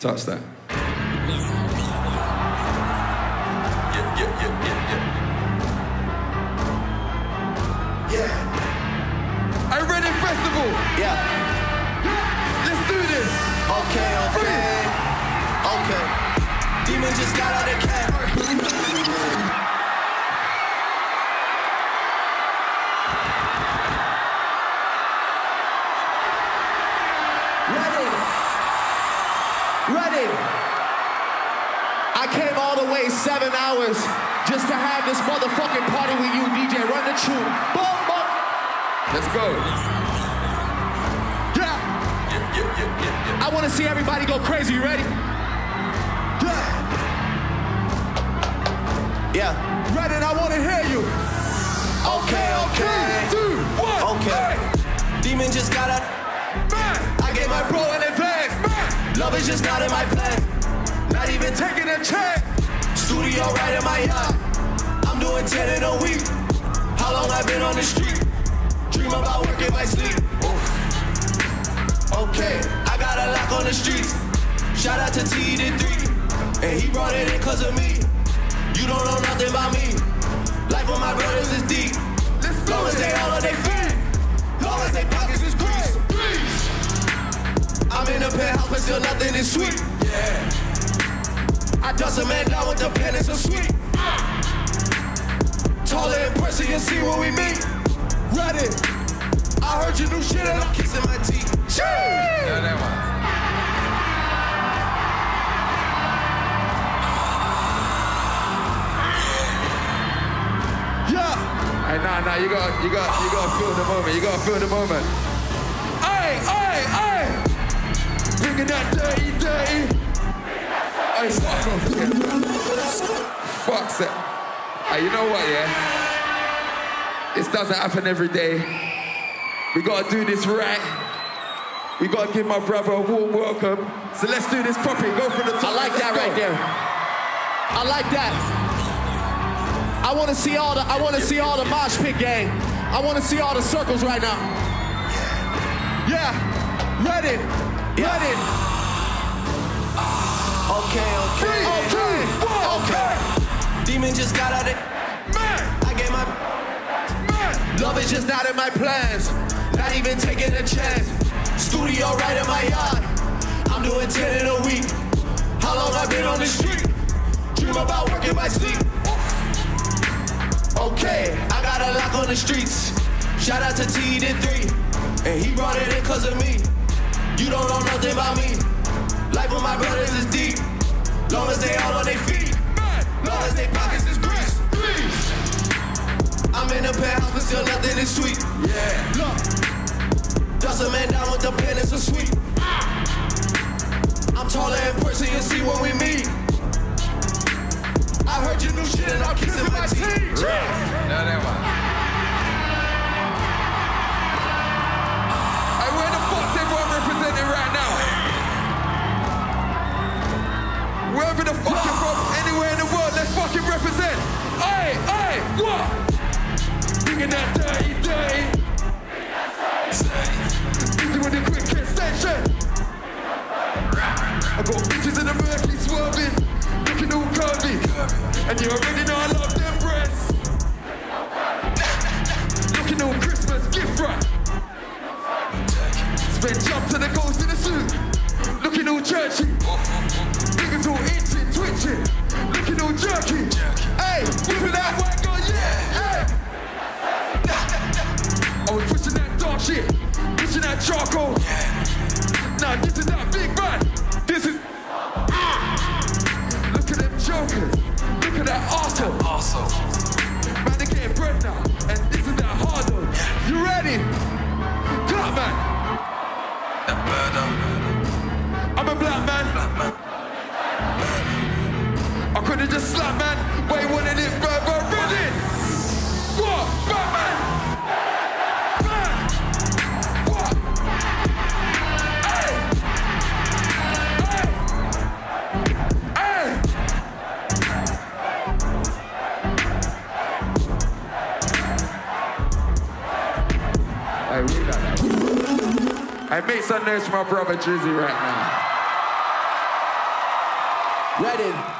Touch that. Yeah. I read in festival. Yeah. Let's do this. Okay, okay. Okay. Demon just got out of cat. Ready. I came all the way 7 hours just to have this motherfucking party with you, DJ. Run the tune. Boom, boom. Let's go. Yeah. I want to see everybody go crazy. You ready? Yeah. Yeah. Ready, and I want to hear you. Okay, okay. 3, 2, 1. Okay. Hey. Demon just got out. I gave my bro an advance. Love is just not in my plan. Not even taking a check. Studio right in my yacht. I'm doing 10 in a week. How long I've been on the street? Dream about work in my sleep. Oof. Okay, I got a lock on the streets. Shout out to TED3. And he brought it in cause of me. You don't know nothing about me. Life with my brothers is deep. Long as they all on their feet. Long as they pockets is grease. I'm in the penthouse, but still nothing is sweet. Yeah. I dust a man down with the pen, it's so sweet. Taller in person, you see what we meet. Ready. I heard your new shit and I'm kissing my teeth. Shit! Yeah, that one. Yeah. Hey, nah, you gotta feel the moment. You gotta feel the moment. Hey, hey, hey! Bringing that dirty, dirty. Hey, fuck off. Fuck that. Hey, you know what, yeah? This doesn't happen every day. We gotta do this right. We gotta give my brother a warm welcome. So let's do this properly. Go for the top. I like that right there. I like that. I wanna see all the. I wanna see all the mosh pit gang. I wanna see all the circles right now. Yeah. Ready. Yeah. Let it. Okay, okay. 3, 2, 1, okay. Demon just got out of man. I gave my man. Love is just not in my plans. Not even taking a chance. Studio right in my yard. I'm doing 10 in a week. How long I've been on the street? Dream about working my sleep. Okay, I got a lock on the streets. Shout out to TED3, and he brought it in cause of me. You don't know nothing about me. Life with my brothers is deep. Long as they all on their feet. Long as they pockets is grease. I'm in the penthouse, but still nothing is sweet. Yeah. Look. Dust a man down with the pen, it's so sweet. I'm taller in person, you see what we meet. I heard your new shit and I'm kissing my teeth. Yeah. No, that one. Right now, wherever the fuck you're from, anywhere in the world, let's fucking represent. Hey, hey, what? Bringing that dirty, dirty. Busy with the quick extension. I got bitches in the Mercury swerving, looking all curvy, and you already know I love them breasts. Looking all Christmas gift wrap. Jump to the ghost in the suit, looking all churchy. Niggas all itching, twitching, looking all jerky. Hey, whipping that white girl, yeah. Hey. I was pushing that dark shit, pushing that charcoal. Now this is that big man. This is. Look at them jokers. Look at that arsehole. Man, they getting bread now, and this is that hard though. You ready? Come on, man. I'm a black man. I could've just slapped man, but he wanted it forever. Read it. What? Batman? Man. What? Hey. Hey. Hey. Hey, read that. I make some noise for my brother Drizzy right now. Reddit.